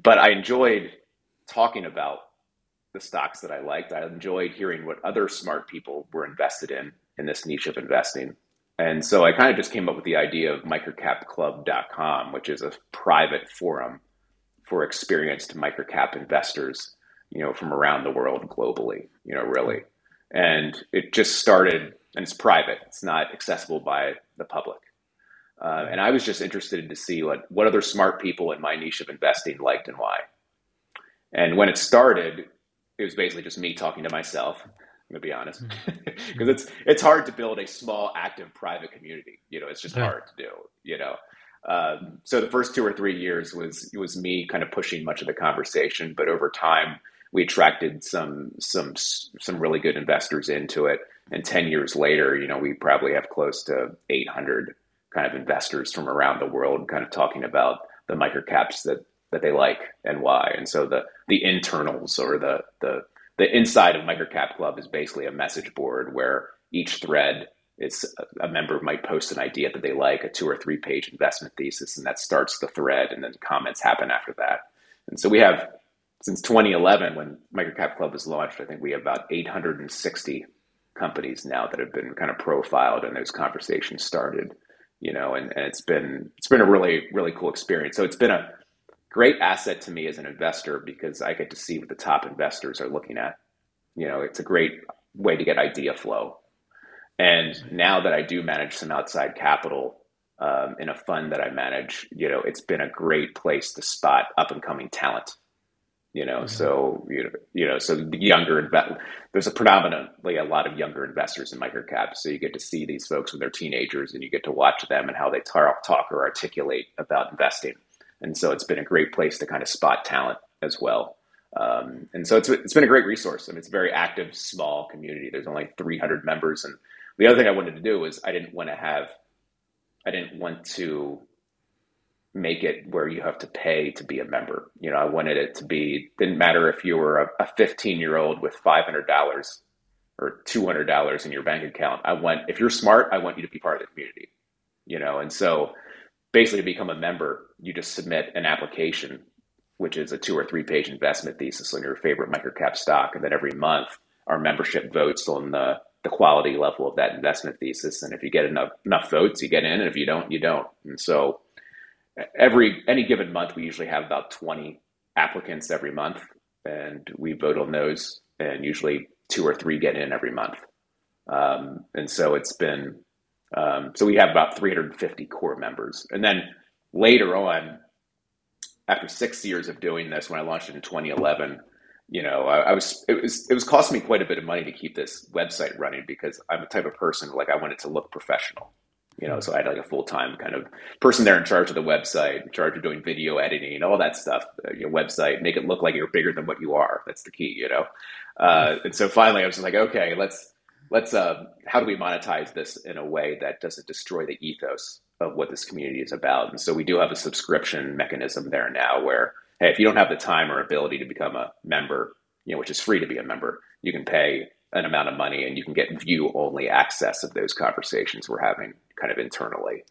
But I enjoyed talking about the stocks that I liked. I enjoyed hearing what other smart people were invested in this niche of investing. And so I kind of just came up with the idea of microcapclub.com, which is a private forum for experienced microcap investors, you know, from around the world globally, you know, really. And it just started, and it's private. It's not accessible by the public. And I was just interested to see what other smart people in my niche of investing liked and why. And when it started, it was basically just me talking to myself, I'm going to be honest, because it's hard to build a small, active, private community. You know, it's just hard to do, you know. So the first 2 or 3 years was me kind of pushing much of the conversation. But over time, we attracted some really good investors into it. And 10 years later, you know, we probably have close to 800 kind of investors from around the world kind of talking about the microcaps that they like and why. And so the internals, or the inside of Microcap Club, is basically a message board where each thread is a member might post an idea that they like, a 2 or 3 page investment thesis, and that starts the thread, and then comments happen after that. And so we have, since 2011, when Microcap Club was launched, I think we have about 860 companies now that have been kind of profiled and those conversations started, you know, and it's been a really, really cool experience. So it's been a great asset to me as an investor because I get to see what the top investors are looking at. You know, it's a great way to get idea flow. And now that I do manage some outside capital in a fund that I manage, you know, it's been a great place to spot up and coming talent. You know, so, so the younger, there's a predominantly a lot of younger investors in microcaps. So you get to see these folks when they're teenagers and you get to watch them and how they talk or articulate about investing. And so it's been a great place to kind of spot talent as well. And so it's been a great resource. I mean, it's a very active, small community. There's only 300 members. And the other thing I wanted to do is I didn't want to make it where you have to pay to be a member. You know, I wanted it to be, didn't matter if you were a 15-year-old with $500 or $200 in your bank account. If you're smart, I want you to be part of the community, you know? And so basically to become a member, you just submit an application, which is a 2- or 3-page investment thesis on your favorite microcap stock. And then every month our membership votes on the quality level of that investment thesis. And if you get enough votes, you get in, and if you don't, you don't. And so any given month, we usually have about 20 applicants every month, and we vote on those, and usually 2 or 3 get in every month. And so it's been, so we have about 350 core members. And then later on, after 6 years of doing this, when I launched it in 2011, you know, it was costing me quite a bit of money to keep this website running because I'm the type of person, like, I want it to look professional. You know, so I had like a full-time kind of person there in charge of the website, in charge of doing video editing and all that stuff, your website, make it look like you're bigger than what you are. That's the key, you know? And so finally I was just like, okay, let's how do we monetize this in a way that doesn't destroy the ethos of what this community is about? And so we do have a subscription mechanism there now where, hey, if you don't have the time or ability to become a member, you know, which is free to be a member, you can pay an amount of money and you can get view only access of those conversations we're having kind of internally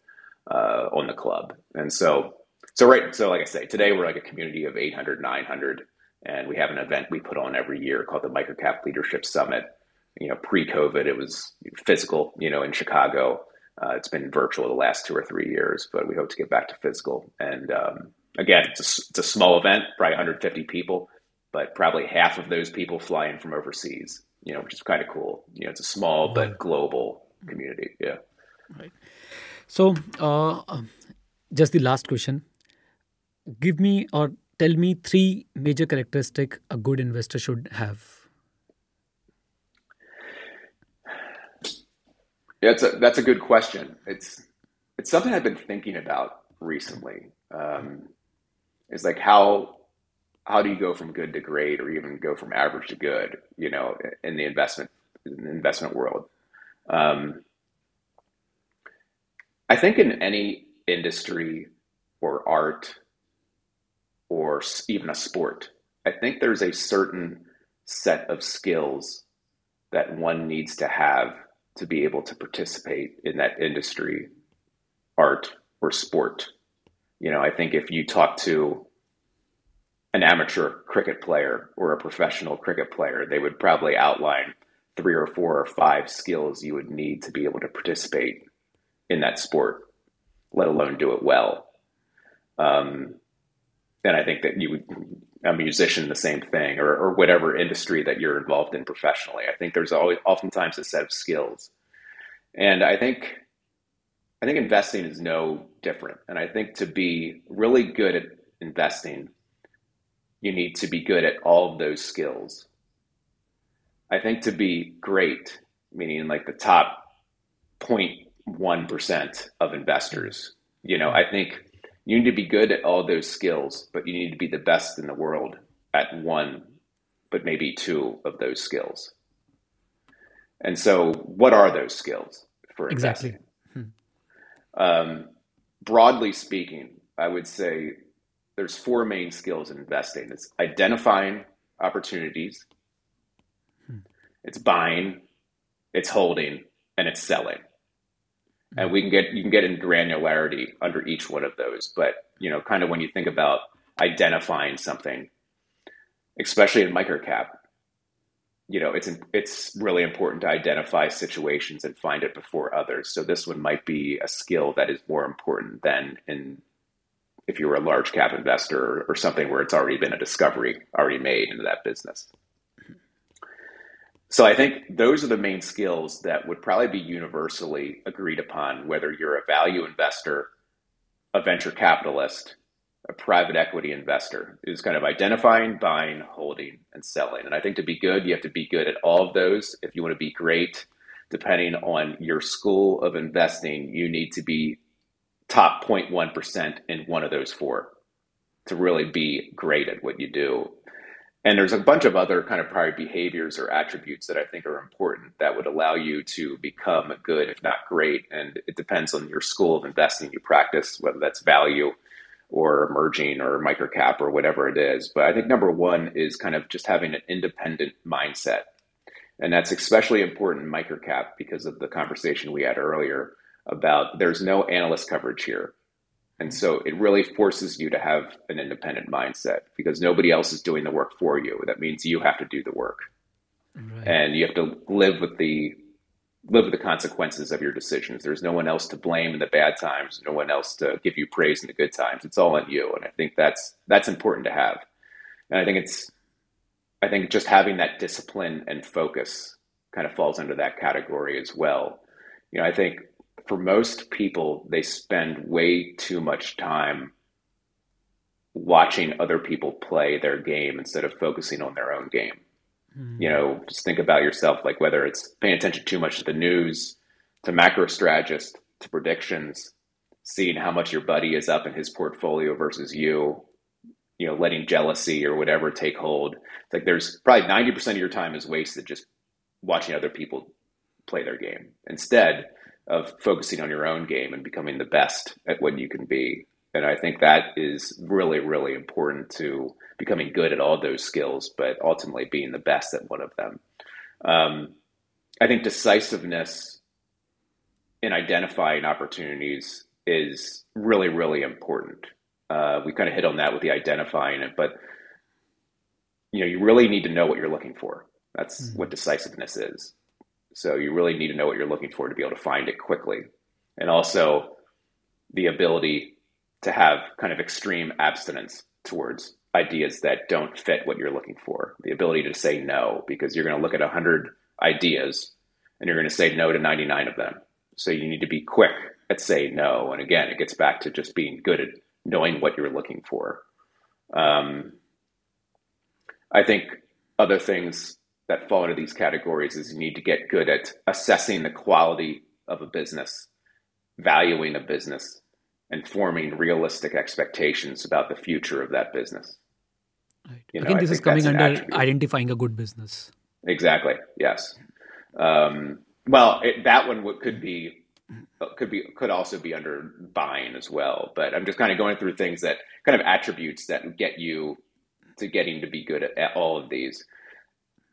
on the club. And so like I say, today we're like a community of 800, 900, and we have an event we put on every year called the Microcap Leadership Summit. You know, pre-COVID, it was physical, you know, in Chicago. It's been virtual the last 2 or 3 years, but we hope to get back to physical. And again, it's a small event, probably 150 people, but probably half of those people fly in from overseas, you know, which is kind of cool. You know, it's a small but global community. Yeah. Right. So just the last question, give me or tell me 3 major characteristics a good investor should have. Yeah, that's a good question. It's something I've been thinking about recently. It's like how do you go from good to great, or even go from average to good, you know, in the investment world? I think in any industry or art or even a sport, I think there's a certain set of skills that one needs to have to be able to participate in that industry, art, or sport. You know, I think if you talk to an amateur cricket player or a professional cricket player, they would probably outline 3 or 4 or 5 skills you would need to be able to participate in that sport, let alone do it well. And I think that a musician, the same thing, or whatever industry that you're involved in professionally. I think there's oftentimes a set of skills. And I think investing is no different. And I think to be really good at investing, you need to be good at all of those skills. I think to be great, meaning like the top 0.1% of investors, you know, I think you need to be good at all those skills, but you need to be the best in the world at 1, but maybe 2 of those skills. And so what are those skills for investing? Exactly. Broadly speaking, I would say there's 4 main skills in investing. It's identifying opportunities, it's buying, it's holding, and it's selling. And you can get in granularity under each one of those. But, you know, kind of when you think about identifying something, especially in microcap, you know, it's really important to identify situations and find it before others. So this one might be a skill that is more important than if you were a large cap investor or something where it's already been a discovery already made into that business. So I think those are the main skills that would probably be universally agreed upon, whether you're a value investor, a venture capitalist, a private equity investor, is kind of identifying, buying, holding, and selling. And I think to be good, you have to be good at all of those. If you want to be great, depending on your school of investing, you need to be top 0.1% in one of those four to really be great at what you do. And there's a bunch of other kind of prior behaviors or attributes that I think are important that would allow you to become good, if not great. And it depends on your school of investing you practice, whether that's value or emerging or microcap or whatever it is. But I think number one is kind of just having an independent mindset. And that's especially important in microcap because of the conversation we had earlier about there's no analyst coverage here. And so it really forces you to have an independent mindset because nobody else is doing the work for you. That means you have to do the work. Right. And you have to live with the consequences of your decisions. There's no one else to blame in the bad times, no one else to give you praise in the good times. It's all on you. And I think that's important to have. And I think just having that discipline and focus kind of falls under that category as well. You know, I think for most people, they spend way too much time watching other people play their game instead of focusing on their own game. You know, just think about yourself, like whether it's paying attention too much to the news, to macro strategists, to predictions, seeing how much your buddy is up in his portfolio versus you know, letting jealousy or whatever take hold. It's like there's probably 90% of your time is wasted just watching other people play their game instead of focusing on your own game and becoming the best at what you can be. And I think that is really, really important to becoming good at all those skills, but ultimately being the best at one of them. I think decisiveness in identifying opportunities is really, really important. We kind of hit on that with the identifying it, but you know, you really need to know what you're looking for. That's what decisiveness is. So you really need to know what you're looking for to be able to find it quickly. And also the ability to have kind of extreme abstinence towards ideas that don't fit what you're looking for. The ability to say no, because you're going to look at 100 ideas and you're going to say no to 99 of them. So you need to be quick at saying no. And again, it gets back to just being good at knowing what you're looking for. I think other things that fall into these categories is you need to get good at assessing the quality of a business, valuing a business, and forming realistic expectations about the future of that business. Right. You know, again, this is coming under identifying a good business. Exactly. Yes. That one could also be under buying as well. But I'm just kind of going through things that kind of attributes that get you to getting to be good at all of these.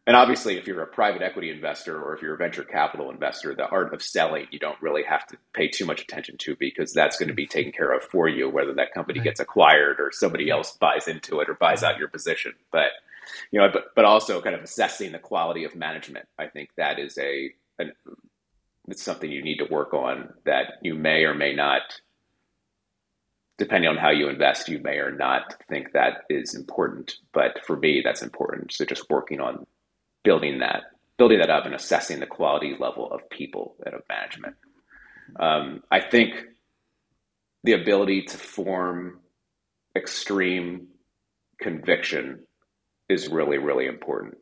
And obviously, if you're a private equity investor or if you're a venture capital investor, the art of selling, you don't really have to pay too much attention to because that's going to be taken care of for you, whether that company gets acquired or somebody else buys into it or buys out your position. But, you know, but also kind of assessing the quality of management. I think that is it's something you need to work on that you may or may not, depending on how you invest, you may or not think that is important. But for me, that's important. So just working on building that up and assessing the quality level of people and of management. I think the ability to form extreme conviction is really, really important.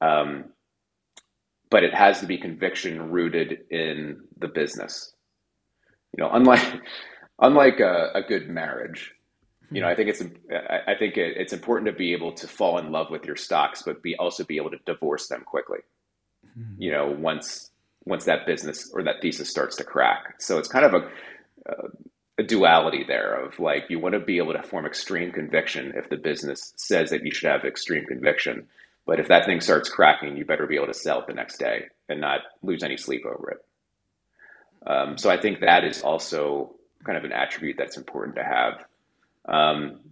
But it has to be conviction rooted in the business. You know, unlike a good marriage, you know, I think it's important to be able to fall in love with your stocks, but also be able to divorce them quickly. You know, once that business or that thesis starts to crack. So it's kind of a duality there of like, you want to be able to form extreme conviction if the business says that you should have extreme conviction, but if that thing starts cracking, you better be able to sell it the next day and not lose any sleep over it. So I think that is also kind of an attribute that's important to have.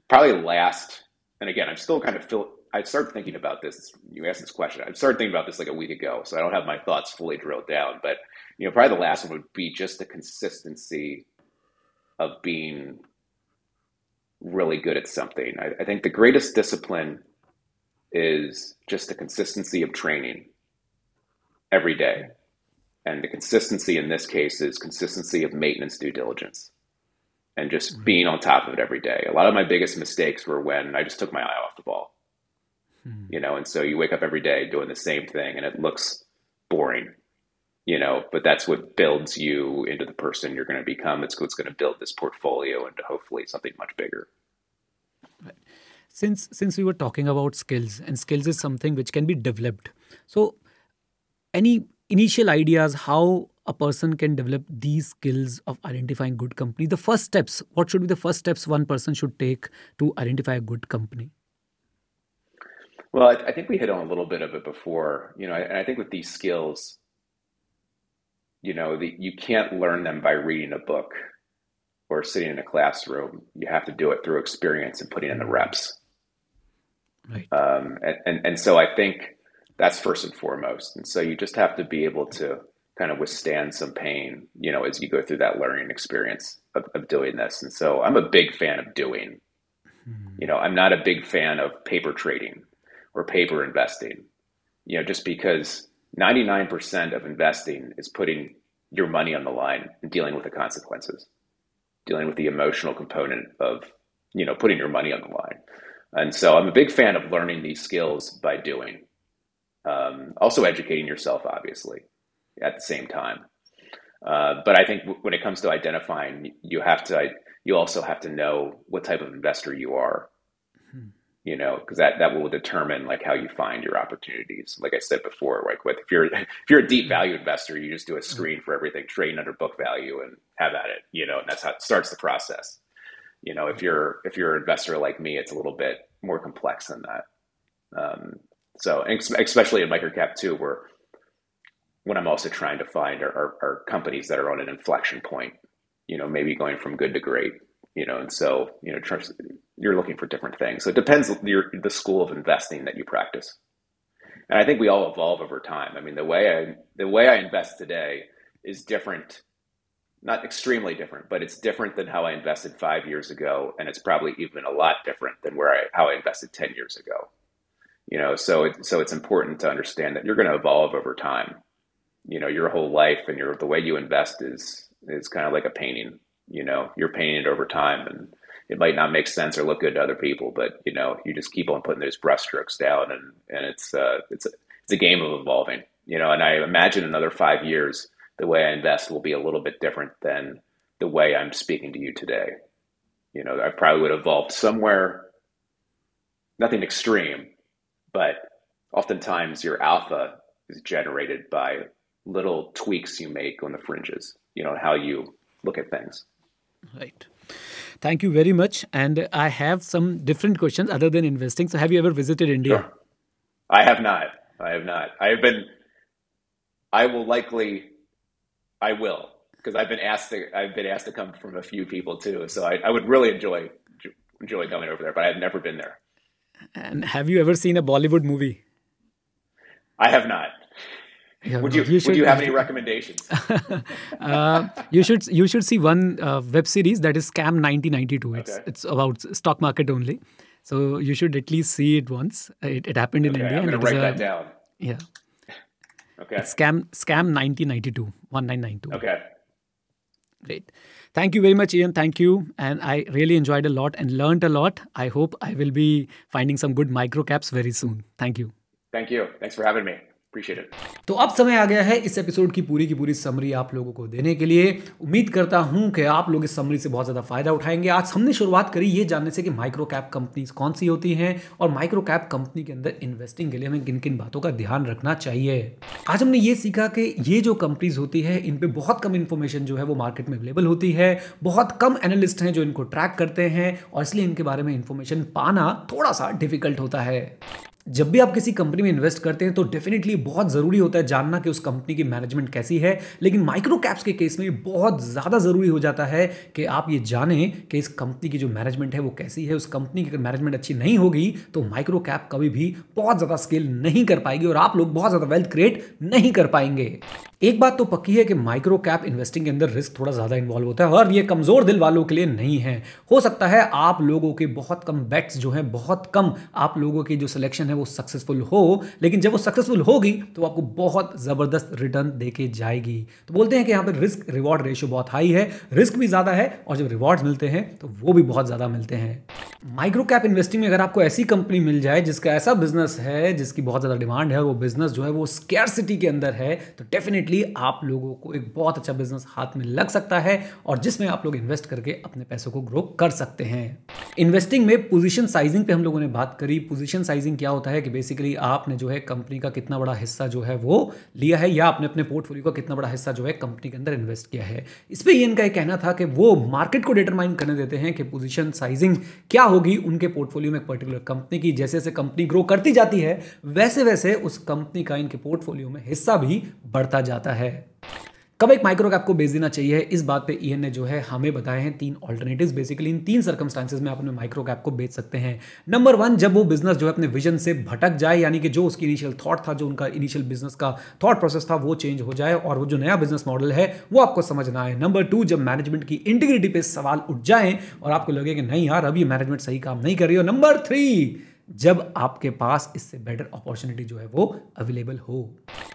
Probably last, and again, I'm still kind of I started thinking about this. You asked this question. I started thinking about this like a week ago, so I don't have my thoughts fully drilled down. But you know, probably the last one would be just the consistency of being really good at something. I think the greatest discipline is just the consistency of training every day. And the consistency in this case is consistency of maintenance due diligence and just being on top of it every day. A lot of my biggest mistakes were when I just took my eye off the ball, you know, and so you wake up every day doing the same thing and it looks boring, you know, but that's what builds you into the person you're going to become. It's what's going to build this portfolio into hopefully something much bigger. Right. Since we were talking about skills, and skills is something which can be developed. So any initial ideas how a person can develop these skills of identifying good company? The first steps, what should be the first steps one person should take to identify a good company? Well, I think we hit on a little bit of it before, you know, and I think with these skills, you know, you can't learn them by reading a book or sitting in a classroom. You have to do it through experience and putting in the reps. Right. And so I think that's first and foremost. And so you just have to be able to kind of withstand some pain, you know, as you go through that learning experience of doing this. And so I'm a big fan of doing, you know, I'm not a big fan of paper trading or paper investing, you know, just because 99% of investing is putting your money on the line and dealing with the consequences, dealing with the emotional component of, you know, putting your money on the line. And so I'm a big fan of learning these skills by doing. Also educating yourself, obviously, at the same time. But I think when it comes to identifying, you also have to know what type of investor you are, you know, because that will determine like how you find your opportunities. Like I said before, like with, if you're a deep value investor, you just do a screen for everything, trading under book value and have at it, you know, and that's how it starts the process. You know, if you're an investor like me, it's a little bit more complex than that. So, especially in microcap too, where what I'm also trying to find are companies that are on an inflection point, you know, maybe going from good to great, you know, and so, you know, you're looking for different things. So it depends on the school of investing that you practice. And I think we all evolve over time. I mean, the way I invest today is different, not extremely different, but it's different than how I invested 5 years ago. And it's probably even a lot different than how I invested 10 years ago. You know, so it's important to understand that you're going to evolve over time. You know, your whole life and the way you invest is kind of like a painting. You know, you're painting it over time, and it might not make sense or look good to other people, but you know, you just keep on putting those brushstrokes down, and it's a game of evolving. You know, and I imagine another 5 years, the way I invest will be a little bit different than the way I'm speaking to you today. You know, I probably would have evolved somewhere, nothing extreme. But oftentimes your alpha is generated by little tweaks you make on the fringes, you know, how you look at things. Right. Thank you very much. And I have some different questions other than investing. So have you ever visited India? Sure. I have not. I will, because I've been asked to come from a few people too. So I would really enjoy coming over there, but I've never been there. And have you ever seen a Bollywood movie? I have not. Would you have any recommendations? You should see one web series that is Scam 1992. It's about stock market only. So you should at least see it once. It happened in India. I'm going to write that down. Yeah. Okay. It's Scam 1992. 1992. Okay. Great. Thank you very much, Ian. Thank you. And I really enjoyed a lot and learned a lot. I hope I will be finding some good microcaps very soon. Thank you. Thank you. Thanks for having me. Appreciate it. तो अब समय आ गया है इस episode की पूरी summary आप लोगों को देने के लिए। उम्मीद करता हूं कि आप लोग इस समरी से बहुत ज़्यादा फ़ायदा उठाएंगे। आज हमने शुरुआत करी ये जानने से कि माइक्रो कैप कंपनीज कौन सी होती हैं और माइक्रो कैप कंपनी के अंदर इन्वेस्टिंग के लिए हमें किन किन बातों का ध्यान रखना चाहिए। आज हमने ये सीखा कि ये जो कंपनीज होती है इन पर बहुत कम इन्फॉर्मेशन जो है वो मार्केट में अवेलेबल होती है। बहुत कम एनालिस्ट हैं जो इनको ट्रैक करते हैं और इसलिए इनके बारे में इन्फॉर्मेशन पाना थोड़ा सा डिफिकल्ट होता है। जब भी आप किसी कंपनी में इन्वेस्ट करते हैं तो डेफिनेटली बहुत ज़रूरी होता है जानना कि उस कंपनी की मैनेजमेंट कैसी है, लेकिन माइक्रो कैप्स के केस में बहुत ज़्यादा ज़रूरी हो जाता है कि आप ये जानें कि इस कंपनी की जो मैनेजमेंट है वो कैसी है। उस कंपनी की अगर मैनेजमेंट अच्छी नहीं होगी तो माइक्रो कैप कभी भी बहुत ज़्यादा स्केल नहीं कर पाएगी और आप लोग बहुत ज़्यादा वेल्थ क्रिएट नहीं कर पाएंगे। एक बात तो पक्की है कि माइक्रो कैप इन्वेस्टिंग के अंदर रिस्क थोड़ा ज़्यादा इन्वॉल्व होता है और ये कमज़ोर दिल वालों के लिए नहीं है। हो सकता है आप लोगों के बहुत कम बेट्स जो हैं, बहुत कम आप लोगों की जो सिलेक्शन है वो सक्सेसफुल हो, लेकिन जब वो सक्सेसफुल होगी तो आपको बहुत ज़बरदस्त रिटर्न देके जाएगी। तो बोलते हैं कि यहाँ पर रिस्क रिवॉर्ड रेशियो बहुत हाई है, रिस्क भी ज़्यादा है और जब रिवॉर्ड्स मिलते हैं तो वो भी बहुत ज़्यादा मिलते हैं। माइक्रो कैप इन्वेस्टिंग में अगर आपको ऐसी कंपनी मिल जाए जिसका ऐसा बिजनेस है जिसकी बहुत ज़्यादा डिमांड है और वो बिजनेस जो है वो स्कैरसिटी के अंदर है, तो डेफिनेटली आप लोगों को एक बहुत अच्छा बिजनेस हाथ में लग सकता है और जिसमें आप लोग इन्वेस्ट करके अपने पैसों को ग्रो कर सकते हैं। इन्वेस्टिंग में पोजीशन साइजिंग पे हम लोगों ने बात करी। पोजीशन साइजिंग क्या होता है कि बेसिकली आपने जो है कंपनी का कितना बड़ा हिस्सा जो है वो लिया है या आपने अपने पोर्टफोलियो का कितना बड़ा हिस्सा जो है कंपनी के अंदर इन्वेस्ट किया है। इस पे इनका यह कहना था कि वो मार्केट को डिटरमाइन करने देते हैं कि पोजीशन साइजिंग क्या होगी उनके पोर्टफोलियो में एक पर्टिकुलर कंपनी की। जैसे जैसे कंपनी ग्रो करती जाती है वैसे वैसे उस कंपनी का इनके पोर्टफोलियो में हिस्सा भी बढ़ता जाता है। कब एक माइक्रो कैप को बेच देना चाहिए, इस बात पे ईएन ने जो है हमें बताए हैं तीन ऑल्टरनेटिव्स। बेसिकली इन तीन सर्कमस्टांसेस में आप अपने माइक्रो कैप को बेच सकते हैं। नंबर वन, जब वो बिजनेस जो है अपने विजन से भटक जाए, यानी कि जो उसकी इनिशियल थॉट था, जो उनका इनिशियल बिजनेस का थॉट प्रोसेस था वो चेंज हो जाए और वो जो नया बिजनेस मॉडल है वो आपको समझना है। नंबर टू, जब मैनेजमेंट की इंटीग्रिटी पे सवाल उठ जाए और आपको लगे कि नहीं यार अभी मैनेजमेंट सही काम नहीं कर रही हो। नंबर थ्री, जब आपके पास इससे बेटर अपॉर्चुनिटी जो है वो अवेलेबल हो।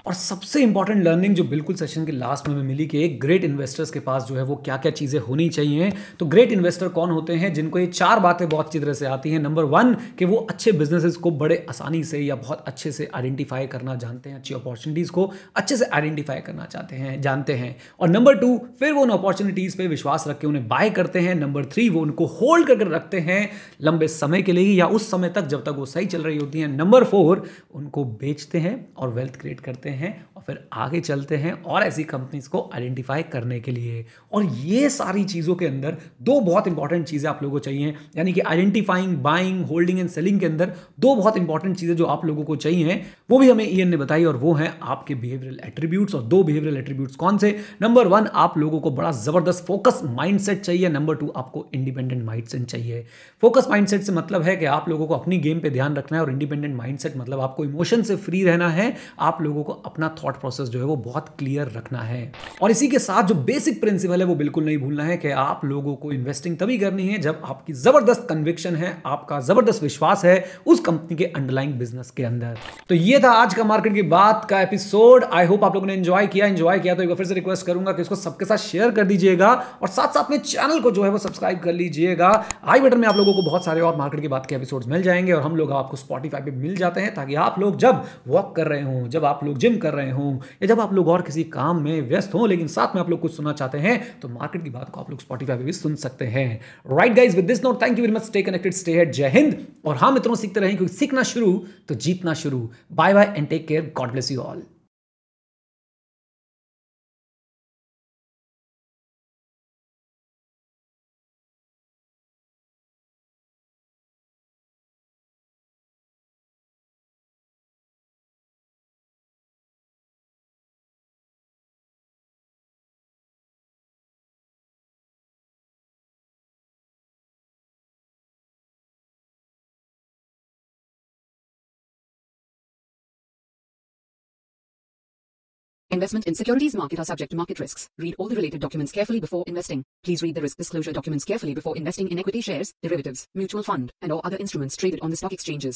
और सबसे इंपॉर्टेंट लर्निंग जो बिल्कुल सेशन के लास्ट में मिली कि एक ग्रेट इन्वेस्टर्स के पास जो है वो क्या क्या चीज़ें होनी चाहिए। तो ग्रेट इन्वेस्टर कौन होते हैं, जिनको ये चार बातें बहुत अच्छी तरह से आती हैं। नंबर वन, कि वो अच्छे बिजनेसेस को बड़े आसानी से या बहुत अच्छे से आइडेंटिफाई करना जानते हैं, अच्छी अपॉर्चुनिटीज़ को अच्छे से आइडेंटिफाई करना जानते हैं। और नंबर टू, फिर वो उन अपॉर्चुनिटीज़ पर विश्वास रख के उन्हें बाय करते हैं। नंबर थ्री, वो उनको होल्ड करके रखते हैं लंबे समय के लिए या उस समय तक जब तक वो सही चल रही होती हैं। नंबर फोर, उनको बेचते हैं और वेल्थ क्रिएट करते हैं और फिर आगे चलते हैं और ऐसी कंपनीज को आइडेंटिफाई करने के लिए। और ये सारी चीज़ों के अंदर दो बहुत इंपॉर्टेंट चीज़ें आप लोगों को चाहिए, यानी कि identifying, buying, holding and selling के अंदर दो बहुत इंपॉर्टेंट चीज़ें जो आप लोगों को चाहिए वो भी हमें ईएन ने बताई और वो हैं आपके बिहेवियरल एट्रीब्यूट्स। और दो बिहेवियरल एट्रीब्यूट्स कौन से? नंबर वन, आप लोगों को बड़ा ज़बरदस्त फोकस माइंडसेट चाहिए। नंबर टू, आपको इंडिपेंडेंट माइंडसेट चाहिए। फोकस माइंडसेट से मतलब है कि आप लोगों को अपनी गेम पे ध्यान रखना है और इंडिपेंडेंट माइंडसेट मतलब आपको इमोशन से फ्री रहना है, आप लोगों को अपना थॉट प्रोसेस जो है वो बहुत क्लियर रखना है। और इसी के साथ जो बेसिक प्रिंसिपल है वो बिल्कुल नहीं भूलना है कि आप लोगों को इन्वेस्टिंग तभी करनी है जब आपकी जबरदस्त कन्विक्शन है, आपका जबरदस्त विश्वास है उस कंपनी के अंडरलाइंग बिजनेस के अंदर। तो ये था आज का मार्केट की बात का एपिसोड। आई होप आप लोगों ने एंजॉय किया तो एक बार फिर से रिक्वेस्ट करूंगा कि इसको सबके साथ शेयर कर दीजिएगा और साथ साथ में चैनल को जो है वो सब्सक्राइब कर लीजिएगा। आई बटन में आप लोगों को बहुत सारे और मार्केट की बात के एपिसोड्स मिल जाएंगे और हम लोग आपको स्पॉटिफाई पे मिल जाते हैं ताकि आप लोग जब वॉक कर रहे हों, जब आप लोग जिम कर रहे हों या जब आप लोग और किसी काम में व्यस्त हों लेकिन साथ में आप लोग कुछ सुनना चाहते हैं तो मार्केट की बात को आप लोग स्पॉटिफाई पे भी सुन सकते हैं। Right guys, with this note thank you very much, stay connected, stay head, Jai Hind. और हाँ मित्रों, सीखते रहें क्योंकि सीखना शुरू तो जीतना शुरू। Bye bye and take care, God bless you all. Investment in securities market are subject to market risks. Read all the related documents carefully before investing. Please read the risk disclosure documents carefully before investing in equity shares, derivatives, mutual fund, and or other instruments traded on the stock exchanges.